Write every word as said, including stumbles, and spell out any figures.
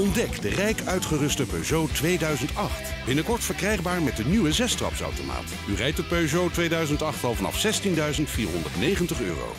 Ontdek de rijk uitgeruste Peugeot tweeduizend acht. Binnenkort verkrijgbaar met de nieuwe zestrapsautomaat. U rijdt de Peugeot tweeduizend acht al vanaf zestienduizend vierhonderdnegentig euro.